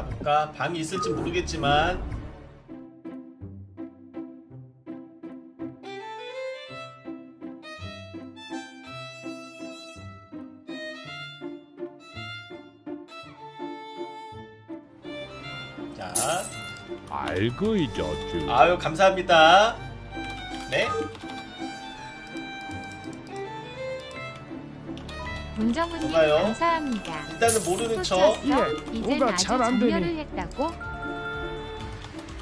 가볼까? 밤이 있을지 모르겠지만 자 알고 있었죠. 아유 감사합니다. 네? 문정훈님 감사합니다. 일단은 모르는 척. 이젠 아주 정렬을 했다고?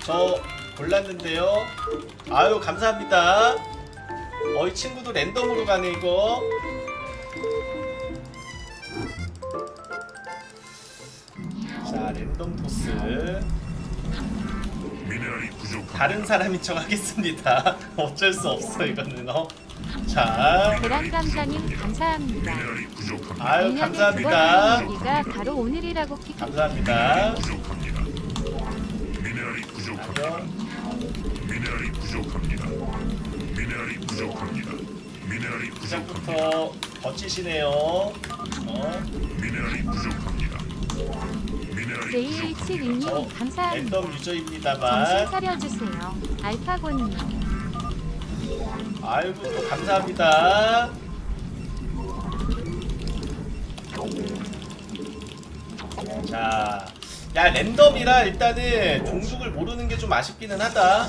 저 몰랐는데요. 아유 감사합니다. 어이 친구도 랜덤으로 가네 이거. 자 랜덤 보스. 다른 사람인 척 하겠습니다. 어쩔 수 없어 이거는. 자, 계란감사님 감사합니다. 아유 감사합니다. 이가 바로 오늘이라고 키. 감사합니다. 미네랄이 부족합니다. 미네랄이 부족합니다. 미네랄이 부족합니다. 미네랄이 부족합니다. 시작부터 거치시네요. 미네랄이 부족합니다. JH2님 감사합니다. 랜덤 유저입니다만 정신 차려주세요. 알파고님. 아이고 또 감사합니다. 자, 야 랜덤이라 일단은 종족을 모르는 게 좀 아쉽기는 하다.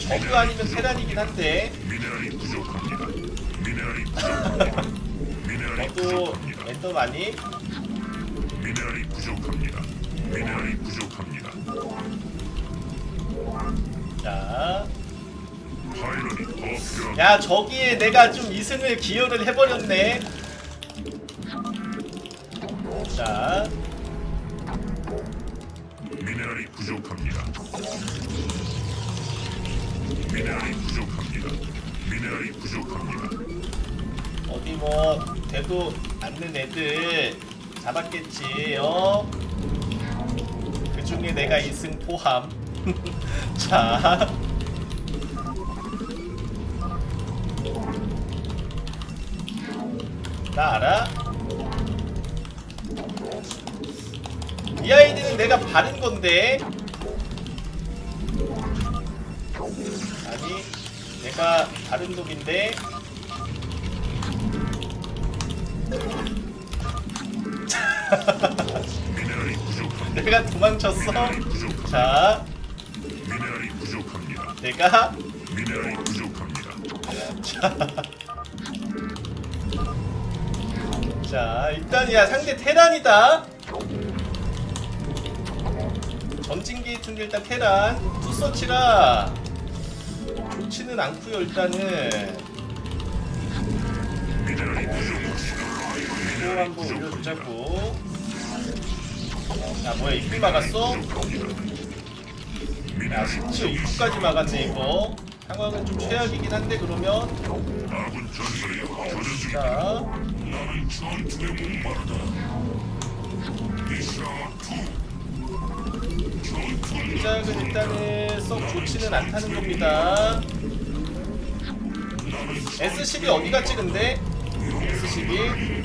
저그 아니면 테란이긴 한데. 저도 랜덤 아님. 미네랄이 부족합니다. 미네랄이 부족합니다. 자. 야 저기에 내가 좀 이승을 기여를 해버렸네. 자 미네랄이 부족합니다. 미네랄이 부족합니다. 미네랄이 부족합니다. 어디 뭐 대도 않는 애들 잡았겠지요. 그 중에 내가 이승 포함. 자. 나 알아? 이 아이디는 내가 바른 건데 아니 내가 바른 독인데 내가 도망쳤어? 자 내가 자 일단 야 상대 테란이다. 전진기 중에 일단 테란 투서치라 좋지는 않구요. 일단은 이거 한번 올려주자고. 야 뭐야 입구 막았어? 야 심지어 입구까지 막았네 이거. 상황은 좀 최악이긴 한데 그러면 자 나는 전투에 목마르다. 시작은 일단은 썩 좋지는 않다는 겁니다. S12 어디 갔지 근데? S12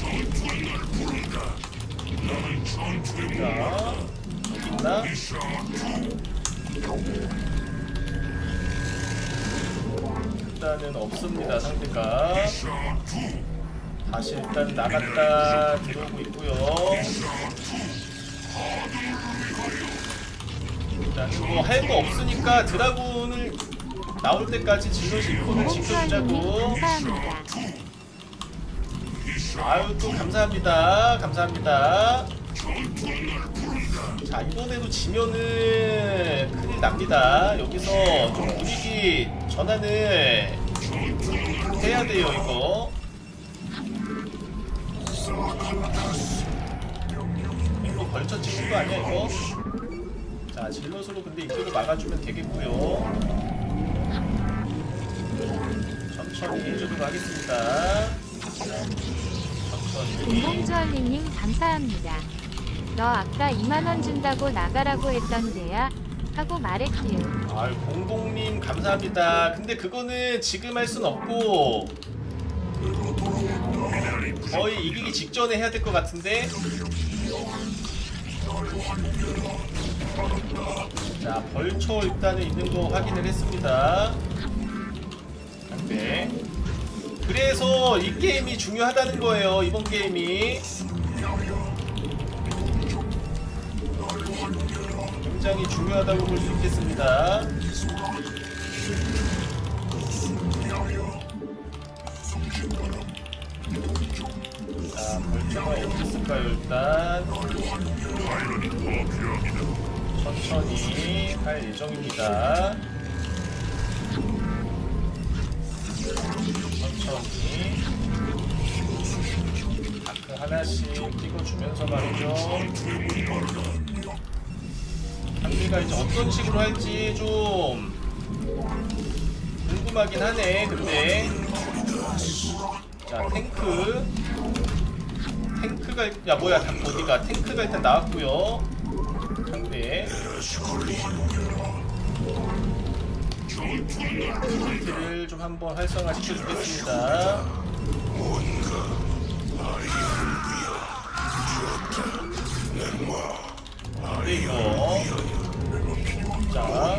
자 여기 있나? 일단은 없습니다. 상대가 다시 일단 나갔다 들어오고 있고요. 일단 뭐 할 거 없으니까 드라군을 나올 때까지 진로시 입구를 지켜주자고. 아유 또 감사합니다. 감사합니다. 자 이번에도 지면은 큰일 납니다. 여기서 좀 분위기 전환을 해야 돼요 이거. 이거 걸쳐 찍힌 거 아니야 이거? 자 질럿으로 근데 입구를 막아주면 되겠고요. 천천히 해주도록 하겠습니다. 김봉주얼님 감사합니다. 너 아까 2만원 준다고 나가라고 했던데야 하고 말했지요. 아유 공동님 감사합니다. 근데 그거는 지금 할 순 없고 거의 이기기 직전에 해야 될 것 같은데. 자, 벌초 일단은 있는 거 확인을 했습니다. 네. 그래서 이 게임이 중요하다는 거예요, 이번 게임이. 굉장히 중요하다고 볼 수 있겠습니다. 자, 벌초가 어디 있을까요, 일단. 천천히 할 예정입니다. 천천히. 다크 하나씩 띄워주면서 말이죠. 한비가 이제 어떤 식으로 할지 좀 궁금하긴 하네, 근데. 자, 탱크가, 야, 뭐야, 어디가. 탱크가 일단 나왔구요. 한배. 탱크를 좀 한번 활성화시켜주겠습니다. 그리고 자,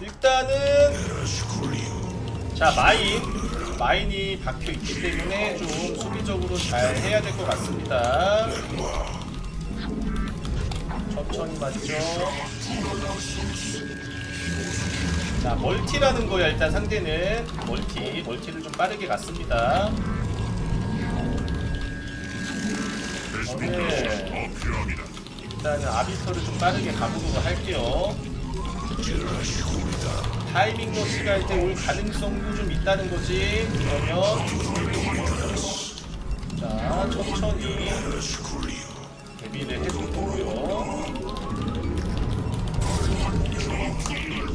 일단은 자, 마인이 박혀있기 때문에 좀 수비적으로 잘 해야 될 것 같습니다. 천천히 맞죠. 자, 멀티라는 거야. 일단 상대는 멀티를 좀 빠르게 갔습니다. 네. 일단은 아비터를 좀 빠르게 가보도록 할게요. 타이밍 러시가 이제 올 가능성도 좀 있다는 거지. 그러면 자, 천천히 대비를 해줄 거고요.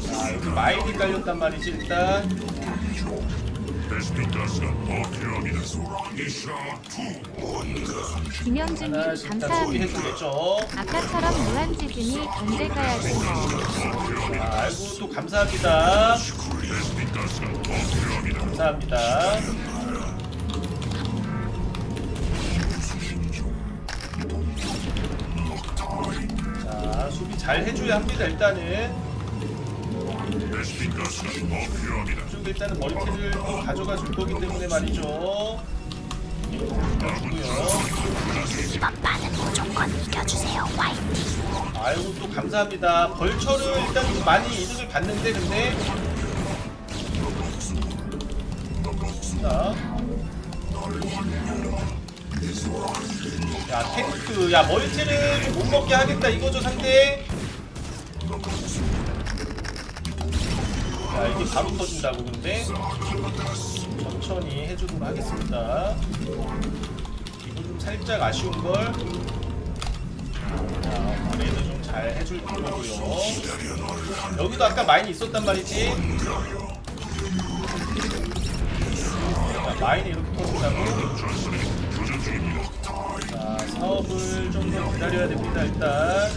자, 여기 마인이 깔렸단 말이지. 일단 김영준님 감사합니다. 아까처럼 무한지진이 언제 가야지. 아이고, 또 감사합니다. 감사합니다. 자, 수비 잘 해줘야 합니다. 일단은 이쪽 일단은 멀티를 가져가 줄 거기 때문에 말이죠. 아빠는 무조건 이겨주세요. 화이팅. 아이고, 또 감사합니다. 벌처를 일단 많이 이득을 봤는데, 근데 자, 야, 탱크, 야, 멀티를 못 먹게 하겠다 이거죠, 상대. 자, 이게 바로 터진다고. 근데 천천히 해주도록 하겠습니다. 이거 좀 살짝 아쉬운걸. 자, 이번에도 좀 잘 해줄 거고요. 여기도 아까 마인이 있었단 말이지. 자, 마인이 이렇게 터진다고. 자, 사업을 좀 더 기다려야 됩니다. 일단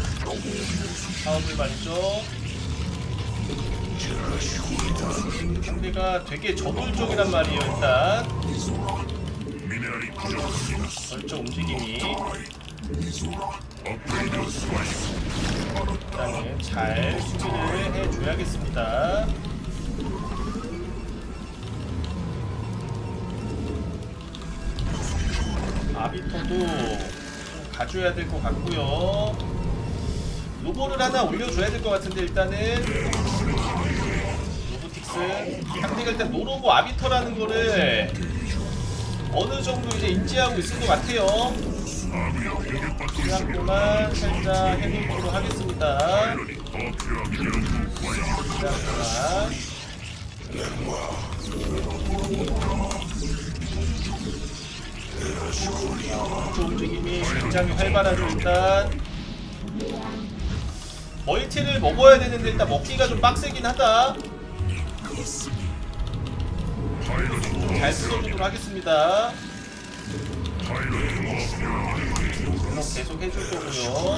사업을 말이죠. 상대가 되게 저돌적이란 말이에요. 일단 벌써 움직임이 일단은 잘 수비를 해줘야겠습니다. 아비터도 좀 가져야 될 것 같고요. 로보를 하나 올려줘야 될 것 같은데, 일단은 상대가 일단 노로보 아비터라는 거를 어느 정도 이제 인지하고 있을 것 같아요. 한번만 살짝 해보도록 하겠습니다. 쪽 움직임이 굉장히 활발하죠. 일단 멀티를 먹어야 되는데 일단 먹기가 좀 빡세긴 하다. 잘 쓰도록 하겠습니다. 계속 해줄 거고요.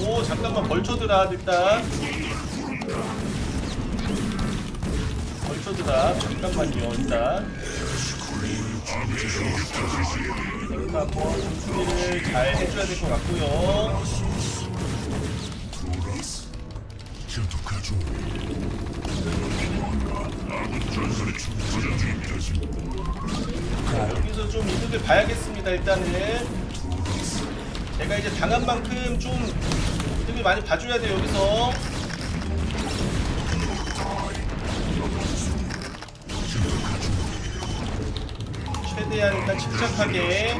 오, 잠깐만 벌쳐들아. 일단 벌쳐들아. 잠깐만요. 일단 생각하고 준비를 잘 해줘야 될 것 같고요. 자, 여기서 좀 이득을 봐야겠습니다. 일단은 제가 이제 당한 만큼 좀 이득을 많이 봐줘야 돼요. 여기서 최대한 일단 침착하게.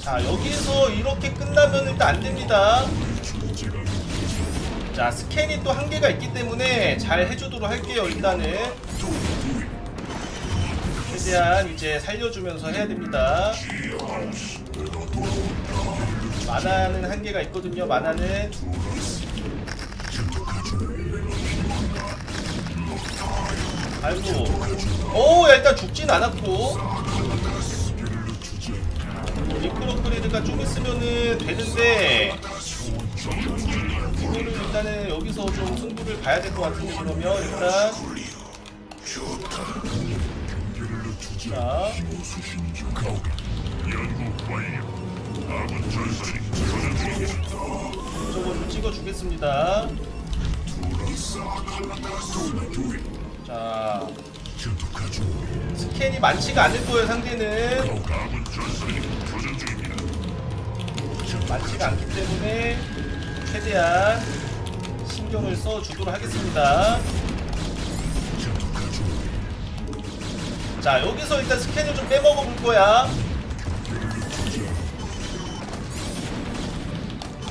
자, 여기에서 이렇게 끝나면 일단 안됩니다. 자, 스캔이 또 한계가 있기 때문에 잘 해주도록 할게요. 일단은 최대한 이제 살려주면서 해야 됩니다. 만화는 한계가 있거든요. 만화는 아이고. 오, 야, 일단 죽진 않았고 리크로크레드가 좀 있으면은 되는데 이거를 일단은 여기서 좀 승부를 봐야 될 것 같은데, 그러면 일단 자 저거를 찍어주겠습니다. 자, 스캔이 많지가 않을 거예요. 상대는 많지가 않기 때문에 최대한 신경을 써주도록 하겠습니다. 자, 여기서 일단 스캔을 좀 빼먹어 볼 거야.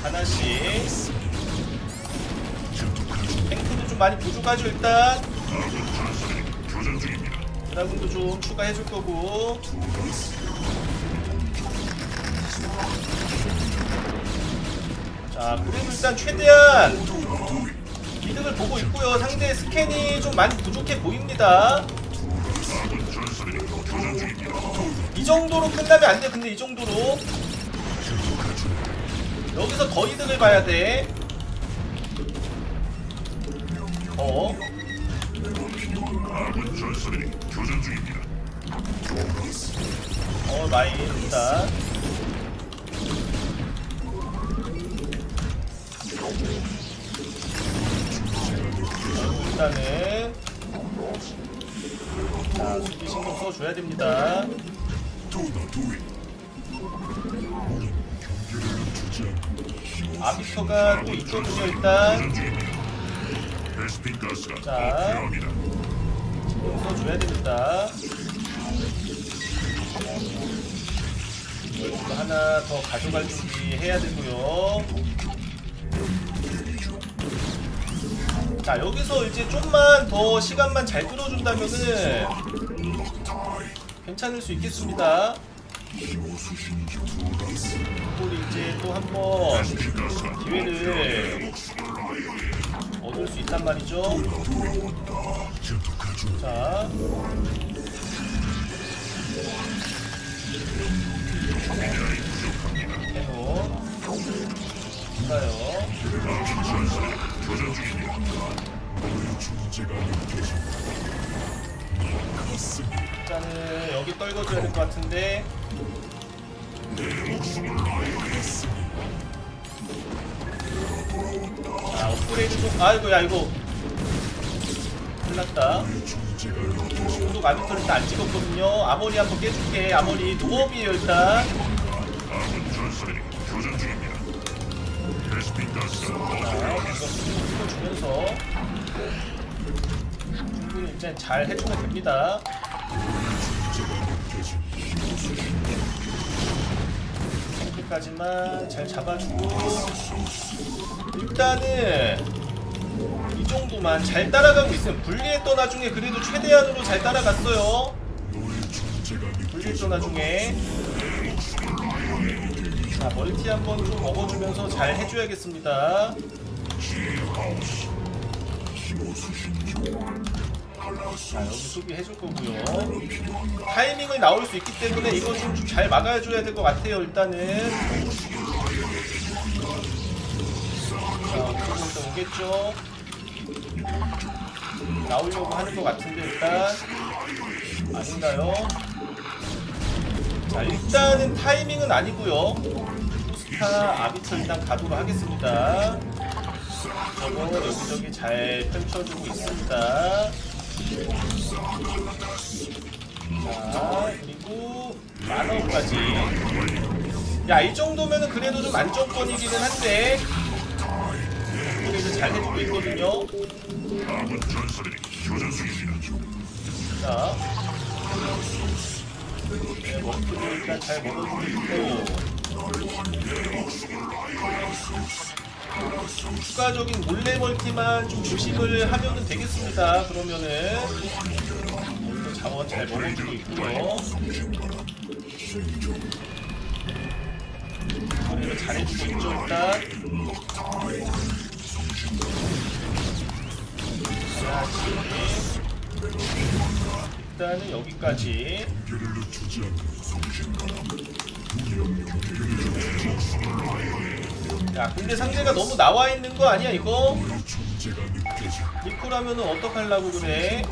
하나씩 탱크도 좀 많이 부족하죠. 일단 드라군도 좀 추가해줄 거고. 자, 그래도 일단 최대한 이득을 보고 있고요. 상대의 스캔이 좀 많이 부족해 보입니다. 이 정도로 끝나면 안 돼. 근데 이 정도로 여기서 더 이득을 봐야 돼. 많이 이릅니다. 일단은 자, 수비 신경 써줘야 됩니다. 아비터가 또 있거든요. 일단 자, 신경 써줘야 됩니다. 하나 더 가져갈 준비 해야 되고요. 자, 여기서 이제 좀만 더 시간만 잘 끌어준다면은 괜찮을 수 있겠습니다. 우리 이제 또 한번 기회를 얻을 수 있단 말이죠. 자. 일단은 여기 떨궈줘야 될 것 같은데. 아, 업그레이드 좀. 아이고, 야, 이거 큰일났다. 중독 아비터를 일단 안 찍었거든요. 아머리 한번 깨줄게. 아머리 도움이에요. 일단 이거 주면서 충분히 이제 잘 해주면 됩니다. 탱크까지만 잘 잡아주고 일단은 이 정도만 잘 따라가고 있으면 불리했던 나중에 그래도 최대한으로 잘 따라갔어요. 불리했던 나중에 자, 멀티 한번 좀 먹어주면서 잘 해줘야겠습니다. 자, 여기 수비해줄 거고요. 타이밍을 나올 수 있기 때문에 이거 좀 잘 막아줘야 될 것 같아요. 일단은 자, 오겠죠. 나오려고 하는 것 같은데 일단 아닌가요? 자, 일단은 타이밍은 아니고요. 스타 아비터 일단 가도록 하겠습니다. 저거 여기저기 잘 펼쳐주고 있습니다. 자, 그리고 만원까지. 야, 이 정도면은 그래도 좀 안정권이기는 한데 이쪽에서 잘 해주고 있거든요. 자, 네, 먹기도 일단 잘 먹어주고 있고, 추가적인 몰래 멀티만 좀 주식을 하면은 되겠습니다. 그러면은 또 자원 잘 먹어주고 있고요. 잘해주고 있죠. 일단 일단은 여기까지. 야, 근데 상대가 너무 나와있는 거 아니야 이거? 리콜하면은 어떡하려고 그래?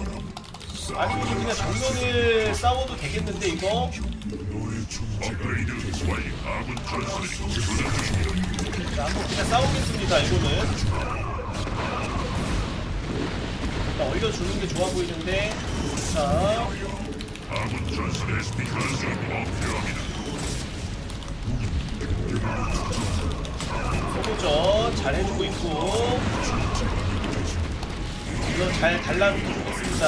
아니면 그냥 정면을 싸워도 되겠는데 이거? 자, 한번 그냥 싸우겠습니다. 이거는 일단 얼려주는 게 좋아 보이는데. 자, 소보전 잘해주고 있고, 이거 잘 달라붙고 좋겠습니다.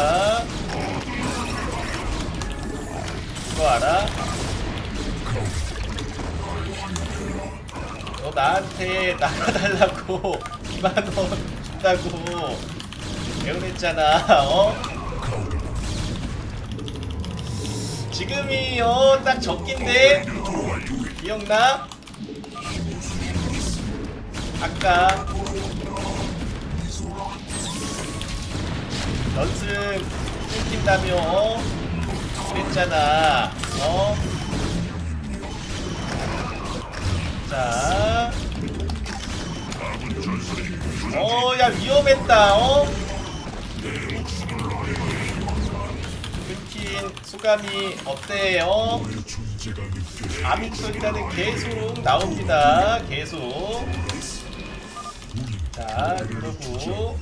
그거 알아? 너 나한테 나가달라고 2만원 준다고 애원했잖아. 어? 지금이 딱 적긴데 기억나? 아까 연승 끊긴다며 그랬잖아. 어? 자, 야, 위험했다. 어? 끊긴 소감이 어때요? 아미소리라는 계속 나옵니다. 계속. 자, 그러고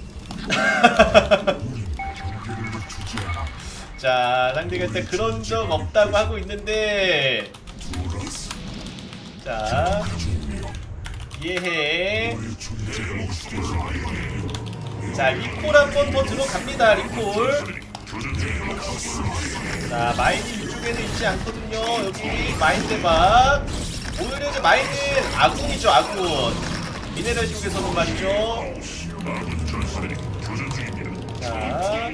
자, 상대가 일단 그런 적 없다고 하고 있는데, 자, 이해해. 자, 리콜 한번 더 들어갑니다. 리콜. 자, 마인이 이쪽에는 있지 않거든요. 여기 마인 대박. 오늘의 이제 마인은 아군이죠, 아군. 미네랄 지옥에서는 말이죠. 자,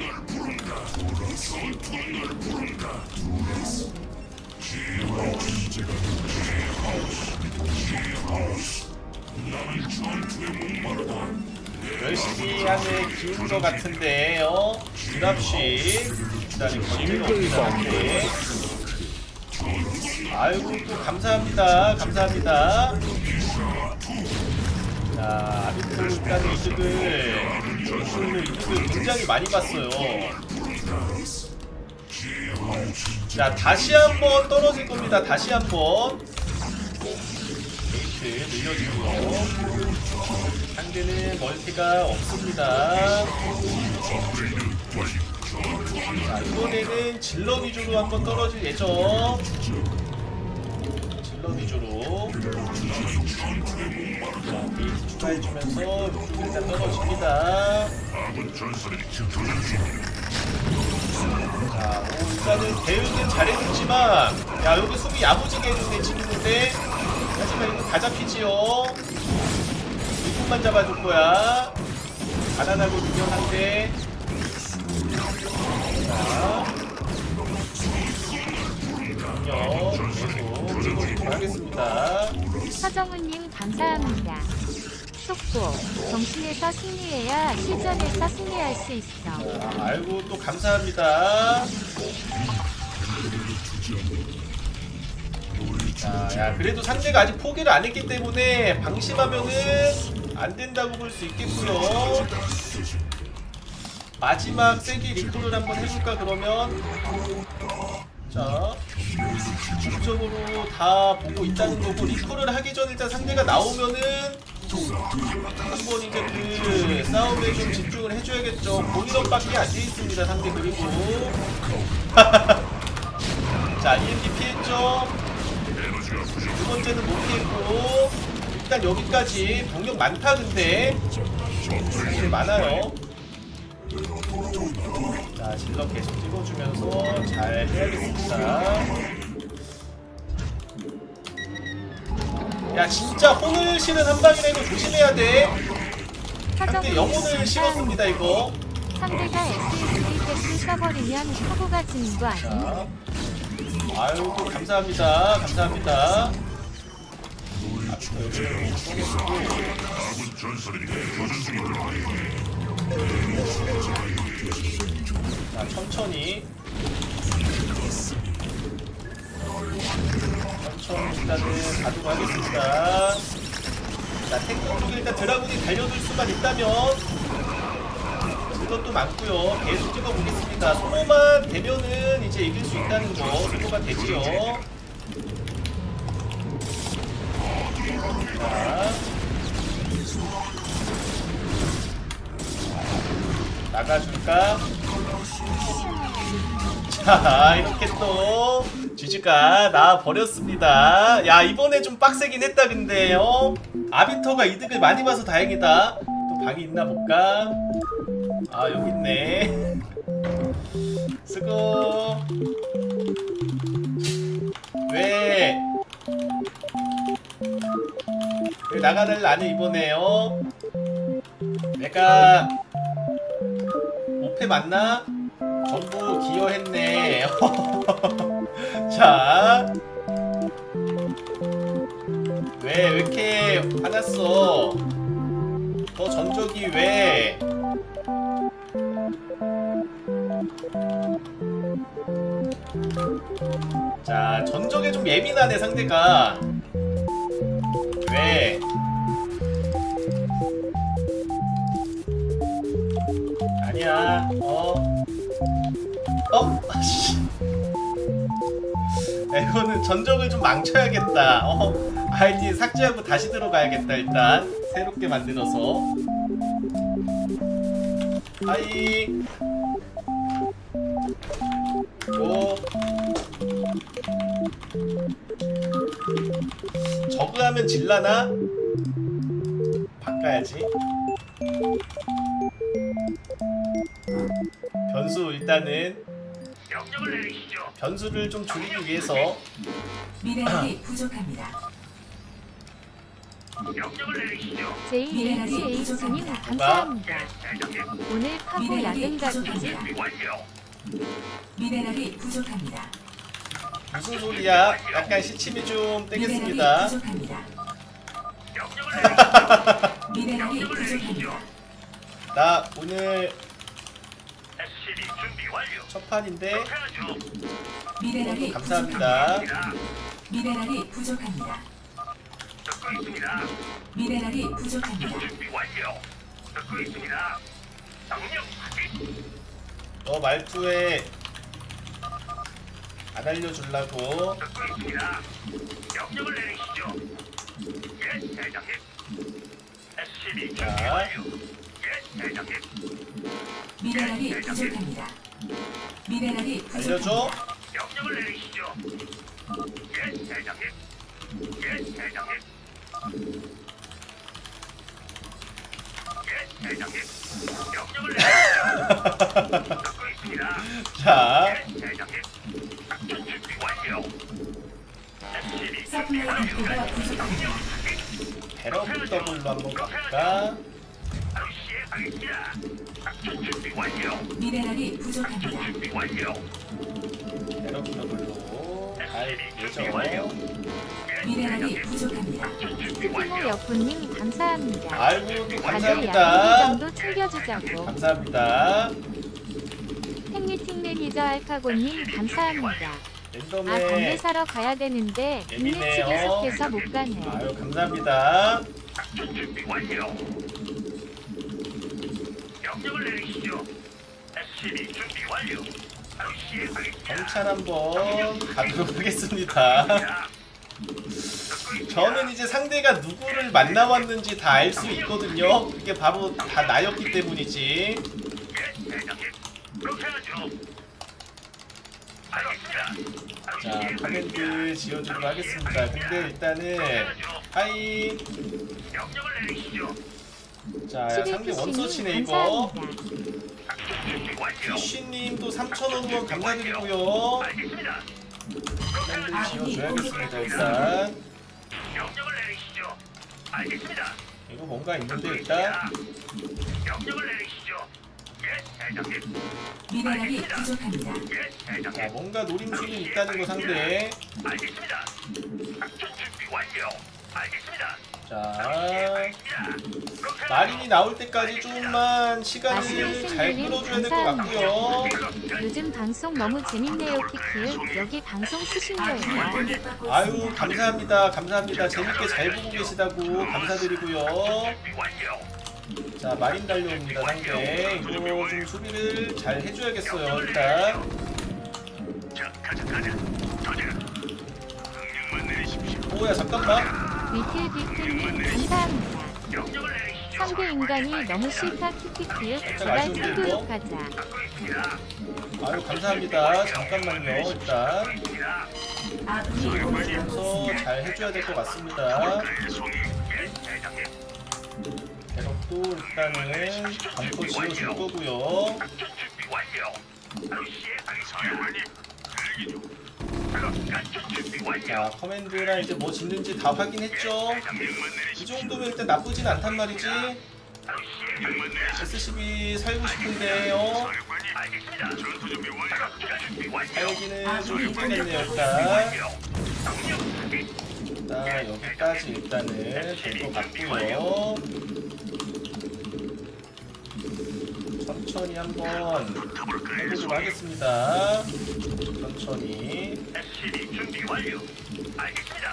열심히 하는 기운 것 같은데요. 드랍시 기다린 건지는 없는데. 아이고, 또 감사합니다. 감사합니다. 자, 아비트까지 이득을, 굉장히 많이 봤어요. 자, 다시 한번 떨어질 겁니다. 다시 한번 게이트 늘려주고요. 상대는 멀티가 없습니다. 자, 이번에는 질러 위주로 한번 떨어질 예정. 위주로 베이스 추가해주면서 위쪽으로 일단 떨어집니다. 자, 일단은 대응은 잘해줬지만, 야, 여기 수비 야무지게 했는데 지는데, 하지만 이거 다 잡히지요. 이분만 잡아줄 거야. 가난하고 유명한데. 자, 계속 가겠습니다. 서정훈님 감사합니다. 속고 정신에서 승리해야 실전에서 승리할 수 있어. 아이고 또 감사합니다. 야, 그래도 상대가 아직 포기를 안 했기 때문에 방심하면은 안 된다고 볼 수 있겠고요. 마지막 세기 리콜을 한번 해줄까 그러면. 자, 기본적으로 다 보고 있다는 거고, 리콜을 하기 전 일단 상대가 나오면은 한번 이제 그 싸움에 좀 집중을 해줘야겠죠. 본인업 밖에 안 돼 있습니다 상대. 그리고 자, EMP 피했죠. 두 번째는 못 피했고, 일단 여기까지 병력 많다. 근데 병력이 많아요. 자, 질러 계속 찍어주면서 잘 해야겠습니다. 야, 진짜 혼을 실은 한 방이라도 조심해야 돼. 상대 영혼을 실었습니다 이거. 상대가 SSD 쏴버리면 서구가 지는 거 아니야? 아이고 감사합니다. 감사합니다. 자, 천천히 천천히 일단은 가지고 하겠습니다. 자, 탱크 쪽에 일단 드라군이 달려들 수만 있다면 이것도 많고요. 계속 찍어보겠습니다. 소모만 되면은 이제 이길 수 있다는 거. 소모가 되지요. 자, 나가줄까? 자, 이렇게 또 GG가 나와버렸습니다. 야, 이번에 좀 빡세긴 했다 근데. 아비터가 이득을 많이 봐서 다행이다. 또 방이 있나 볼까? 아, 여기 있네. 쓰고 왜 나가를 안 해 이번에요? 내가 오페 맞나? 전부 기여했네. 자, 왜 이렇게 화났어? 너 전적이 왜? 자, 전적에 좀 예민하네 상대가. 왜? 아니야. 아씨. 이거는 전적을 좀 망쳐야겠다. 아이디 삭제하고 다시 들어가야겠다. 일단 새롭게 만들어서. 하이. 오. 저그하면 질라나? 바꿔야지. 변수 일단은 변수를 좀 줄이기 위해서 미네랄이 부족합니다. 제이 부족님 감사합니다. 오늘 파고 야근가지. 미네랄이 부족합니다. 무슨 소리야? 약간 시침이 좀 떼겠습니다. 미네랄이 부족합니다. 나 오늘 첫 판인데 감사합니다. 미네랄이 부족합니다. 미네랄이 부족합니다. 너 말투에 안 알려주려고. 미네랄이 부족합니다. 미네랄이 알려줘. 명령을 내리시죠. 예, 대장님. 예, 대장님. 예, 대장님. 명령을 내리시죠. 듣고 있습니다. 자, 예, 대장님. 작전 준비 완료. SCB 완료가 부족합니다. 배럭 더블로 한번 갈까? 미네랄이 부족합니다. 배럭 더블로 갈 예정. 미네랄이 부족합니다. 스몰 여프님 감사합니다. 아이고 감사합니다. 양도 챙겨주자고. 감사합니다. 생리팅 매니저 알파고님 감사합니다. 랜덤에. 아 건배 사러 가야 되는데 인내치기 속해서 못 가네. 아유 감사합니다. 준비 완료. 명령을 내리시죠. SCB 준비 완료. 경찰 한번 가도록 하겠습니다. 저는 이제 상대가 누구를 만나왔는지 다 알 수 있거든요. 그게 바로 다 나였기 때문이지. 자, 커맨드 지어주기로 하겠습니다. 근데 일단은 하이. 자, 상대 원서치네 이거. 피쉬님도 3,000원 감사드리고요. 샌드 지워줘야겠습니다. 일단 명령을 내리시죠. 알겠습니다. 이거 뭔가 있는데 일단 명령을 내리시죠. 예, 대장님. 미네랄이 부족합니다. 예, 대장님. 자, 뭔가 노림수는 있다는 거 상대. 알겠습니다. 작전 준비 완료. 알겠습니다. 자, 마린이 나올 때까지 좀만 시간을 잘 끌어줘야 될 것 같고요. 요즘 방송 너무 재밌네요, 키키. 여기 방송 쓰신 거예요. 아유, 감사합니다, 감사합니다. 재밌게 잘 보고 계시다고 감사드리고요. 자, 마린 달려옵니다, 상대. 이거 좀 수비를 잘 해줘야겠어요, 일단. 오야, 잠깐만. 비틀비틀님 감사합니다. 상대 인간이 너무 싫다 키키키에 제발 상교육하자. 아유 감사합니다. 잠깐만요. 일단 그래서 잘 해줘야 될 것 같습니다. 대럭도 일단은 검토 지어줄 거고요. 자, 커맨드랑 이제 뭐 짓는지 다 확인했죠? 이 정도면 일단 나쁘진 않단 말이지? SCB 살고 싶은데요? 살기는 좀 힘들겠네요, 일단. 일단 여기까지 일단은 될 것 같고요. 천천히 한번 해보도록 하겠습니다. 천천히. SCB 준비 완료. 알겠습니다.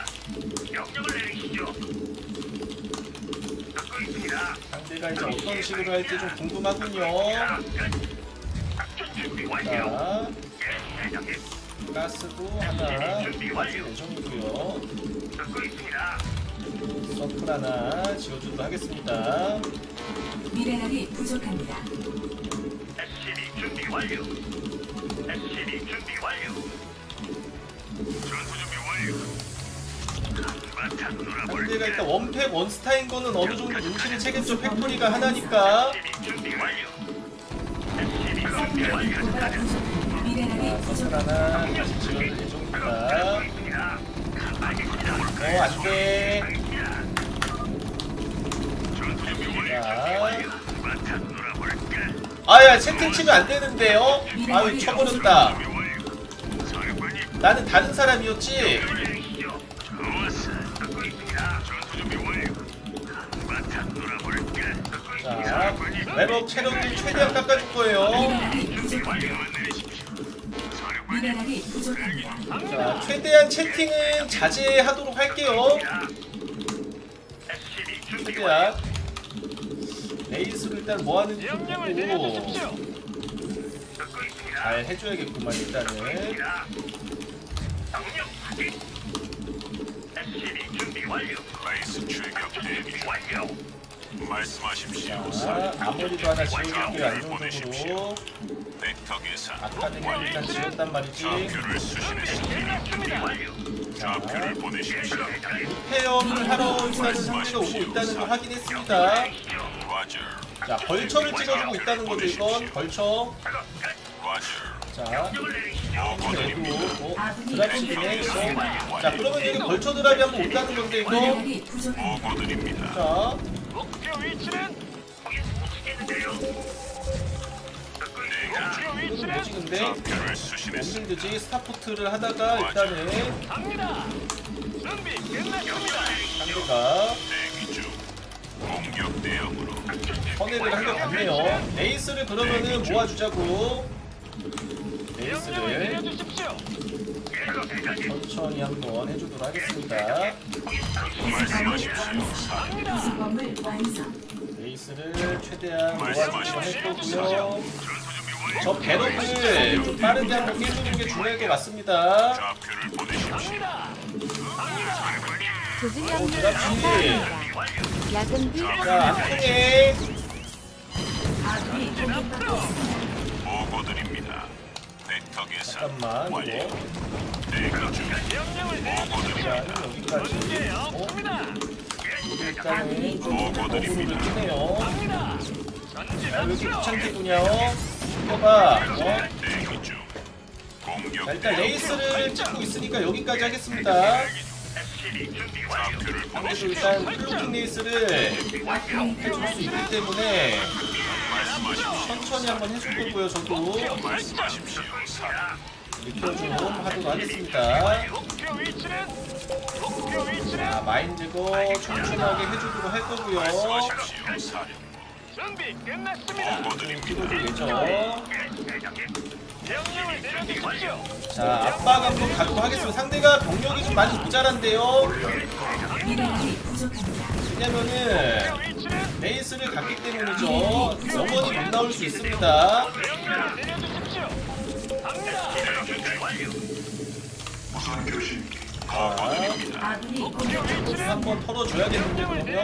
명령을 내리시죠. 듣고 있습니다. 상대가 이제 어떤 식으로 할지 좀 궁금하군요. 작전 준비 완료. 예, 대장님. 가스도 하나 배정이고요. 듣고 있습니다. 서클 하나 지어주도록 하겠습니다. 미네랄이 부족합니다. SCB 준비 완료. SCB 준비 완료. 전투 준비 완료. 상대가 일단 원팩 원스타인 거는 어느 정도 눈치를 채겠죠. 팩토리가 하나니까. 준비 완료. SCB 준비 완료. 미네랄이 부족하나 다시 지원을 해줍니다. 어, 안 돼. 아야 채팅 치면 안 되는데요? 아유 쳐버렸다. 나는 다른 사람이었지? 자, 레벨업 체력을 최대한 깎아줄 거예요. 자, 최대한 채팅은 자제하도록 할게요. 최대한 레이스를 일단 뭐하는지 보고 잘 해줘야겠구만. 일단은 아무리도 하나 지어줄게요. 안정적으로 아카데미를 일단 지었단 말이지. 리페어를 하러 일단은 상대가 오고 있다는 걸 확인했습니다. 자, 벌처를 찍어주고 있다는 거죠, 이건. 벌처. 자, 그리고 드랍식이네. 자, 그러면 여기 벌처 드랍이 한번 온다는 건데, 이거. 자, 이건 뭐지, 근데? 무슨 되지? 스타포트를 하다가 일단은. 준비 끝났습니다. 상대가 공격 대응으로 선의를 한 것 같네요. 에이스를 그러면은 모아주자고. 에이스를 천천히 한번 해주도록 하겠습니다. 에이스를 최대한 모아주기만 했고요. 저 배너를 좀 빠른데 한번 깨주는 게 중요할 것 같습니다. 드랍시. 자, 안쪽에 보고드립니다. 잠깐만 이거. 자, 여기까지. 일단은 좀 거부를 키네요. 왜 이렇게 귀찮게군요. 해봐. 자, 일단 레이스를 찍고 있으니까 여기까지 하겠습니다. 그래도 일단 클로징 레이스를 해줄 수 있기 때문에 천천히 한번 해줄 거고요. 저도 리플 좀 하도록 하겠습니다. 자, 마인 제거 촘촘하게 해주기로 할 거고요. 준비 끝났습니다. 자, 압박 한번 가도록 하겠습니다. 상대가 병력이 좀 많이 모자란데요. 왜냐면은 베이스를 갔기 때문이죠. 영원히 못 나올 수 있습니다. 한번 털어줘야겠는데 그러면.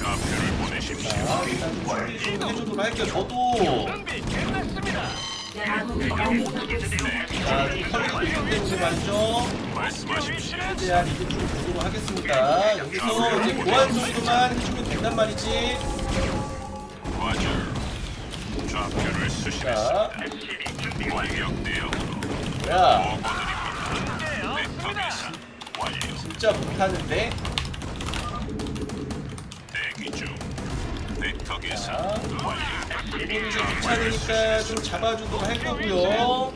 좌표를 보내십시오. 해줘도 할게요. 저도. 자, 털리고 있는지 말죠. 최대한 이득 좀 보도록 하겠습니다. 여기서 이제 보안 정도만 해주면 된단 말이지. 좌표를 수신했습니다. 야. 진짜 못하는데. 자, 이분이 좀 귀찮으니까 좀 잡아주도록 할 거고요.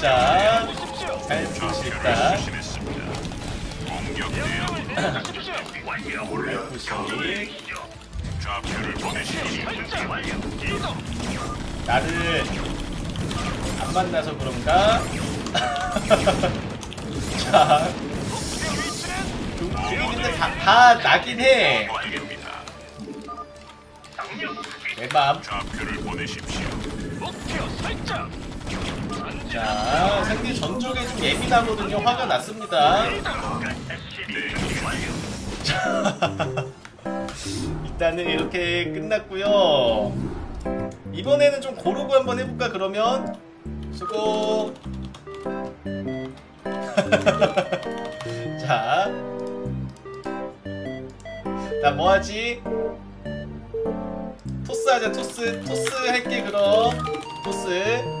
자, 잘 보시다. 나를 안 만나서 그런가? 자, 근데 다 나긴 해. 내 맘. 자, 상대 전적에 좀 예민하거든요. 화가 났습니다. 일단은 이렇게 끝났고요. 이번에는 좀 고르고 한번 해볼까 그러면? 수고. 자, 나 뭐하지? 토스하자. 토스 할게. 그럼 토스.